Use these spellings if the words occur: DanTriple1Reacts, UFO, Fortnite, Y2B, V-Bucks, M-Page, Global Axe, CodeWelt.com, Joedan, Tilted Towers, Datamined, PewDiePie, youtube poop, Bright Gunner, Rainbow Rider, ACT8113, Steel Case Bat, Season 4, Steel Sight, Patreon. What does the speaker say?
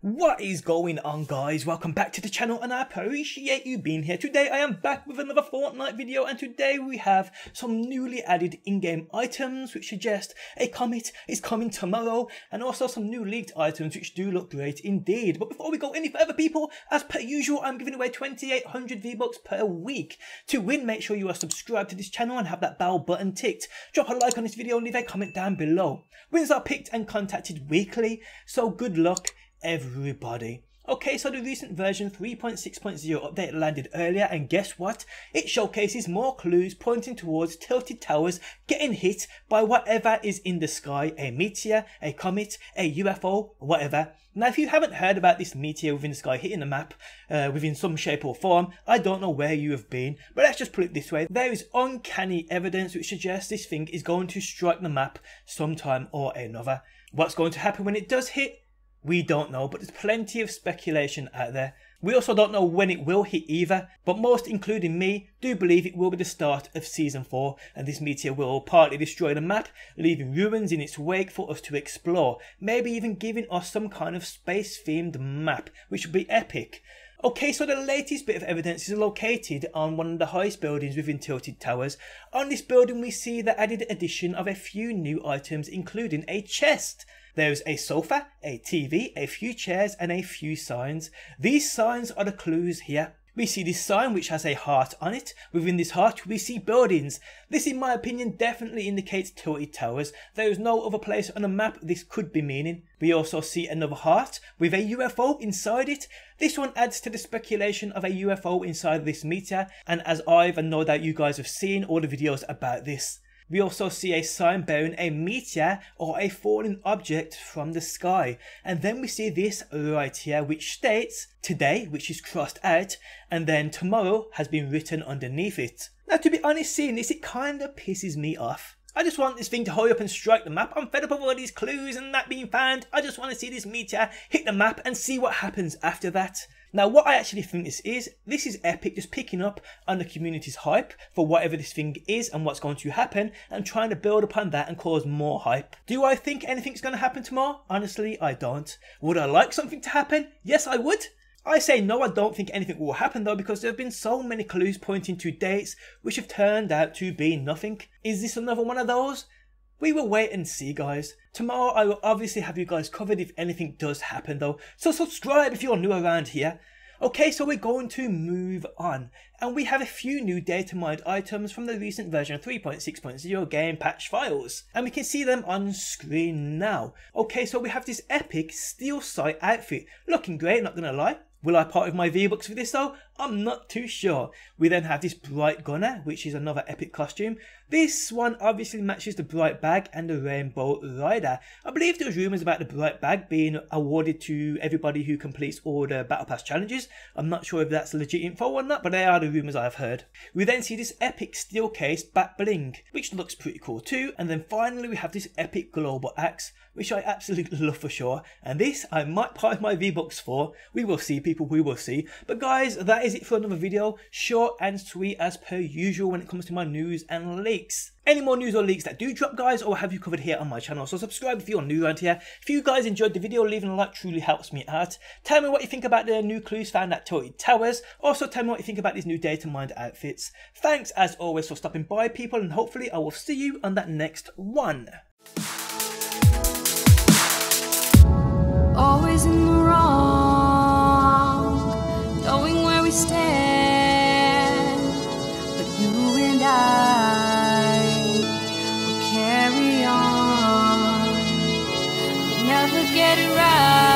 What is going on, guys? Welcome back to the channel, and I appreciate you being here. Today I am back with another Fortnite video, and today we have some newly added in-game items which suggest a comet is coming tomorrow, and also some new leaked items which do look great indeed. But before we go any further, people, as per usual, I'm giving away 2,800 V-Bucks per week. To win, make sure you are subscribed to this channel and have that bell button ticked. Drop a like on this video and leave a comment down below. Winners are picked and contacted weekly, so good luck, everybody. Okay, so the recent version 3.6.0 update landed earlier, and guess what? It showcases more clues pointing towards Tilted Towers getting hit by whatever is in the sky, a meteor, a comet, a UFO, whatever. Now, if you haven't heard about this meteor within the sky hitting the map within some shape or form, I don't know where you have been, but let's just put it this way. There is uncanny evidence which suggests this thing is going to strike the map sometime or another. What's going to happen when it does hit? We don't know, but there's plenty of speculation out there. We also don't know when it will hit either, but most, including me, do believe it will be the start of Season 4, and this meteor will partly destroy the map, leaving ruins in its wake for us to explore, maybe even giving us some kind of space-themed map, which would be epic. Okay, so the latest bit of evidence is located on one of the highest buildings within Tilted Towers. On this building we see the added addition of a few new items, including a chest. There's a sofa, a TV, a few chairs and a few signs. These signs are the clues here. We see this sign which has a heart on it. Within this heart we see buildings. This, in my opinion, definitely indicates Tilted Towers. There is no other place on the map this could be meaning. We also see another heart with a UFO inside it. This one adds to the speculation of a UFO inside this meteor, and as I've and no doubt you guys have seen all the videos about this. We also see a sign bearing a meteor or a falling object from the sky. And then we see this right here which states today, which is crossed out, and then tomorrow has been written underneath it. Now, to be honest, seeing this, it kind of pisses me off. I just want this thing to hurry up and strike the map. I'm fed up of all these clues and that being found. I just want to see this meteor hit the map and see what happens after that. Now, what I actually think this is Epic just picking up on the community's hype for whatever this thing is and what's going to happen, and trying to build upon that and cause more hype. Do I think anything's going to happen tomorrow? Honestly, I don't. Would I like something to happen? Yes, I would. I say no, I don't think anything will happen though, because there have been so many clues pointing to dates which have turned out to be nothing. Is this another one of those? We will wait and see, guys. Tomorrow I will obviously have you guys covered if anything does happen though, so subscribe if you're new around here. Okay, so we're going to move on, and we have a few new data mined items from the recent version 3.6.0 game patch files, and we can see them on screen now. Okay, so we have this epic Steel Sight outfit, looking great, not gonna lie. Will I part with my V-Bucks for this though? I'm not too sure. We then have this Bright Gunner, which is another epic costume. This one obviously matches the Bright Bag and the Rainbow Rider. I believe there was rumours about the Bright Bag being awarded to everybody who completes all the Battle Pass challenges. I'm not sure if that's legit info or not, but they are the rumours I've heard. We then see this epic Steel Case Bat bling, which looks pretty cool too. And then finally we have this epic Global Axe, which I absolutely love for sure. And this I might part my V-Bucks for. We will see, people, we will see. But guys, that is it for another video. Short and sweet as per usual when it comes to my news and leaks. Any more news or leaks that do drop, guys, I'll have you covered here on my channel. So subscribe if you're new around here. If you guys enjoyed the video, leaving a like truly helps me out. Tell me what you think about the new clues found at Tilted Towers. Also tell me what you think about these new data mined outfits. Thanks as always for stopping by, people, and hopefully I will see you on that next one. Always in the wrong, we stand, but you and I will carry on. We never get it right.